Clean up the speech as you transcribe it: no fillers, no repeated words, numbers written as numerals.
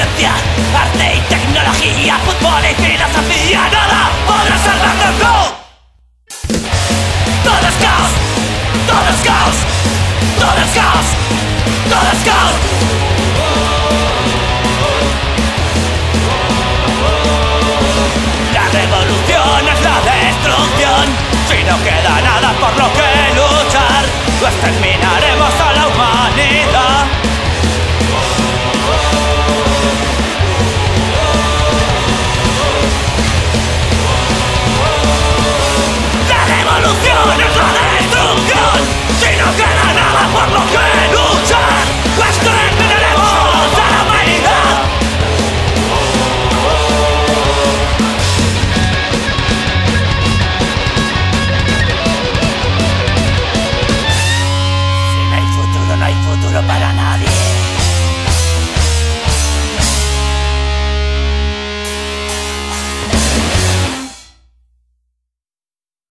ciencia, arte y tecnología, fútbol y filosofía, nada podrá salvarnos, no. Todo es caos, todo es caos, todo es caos.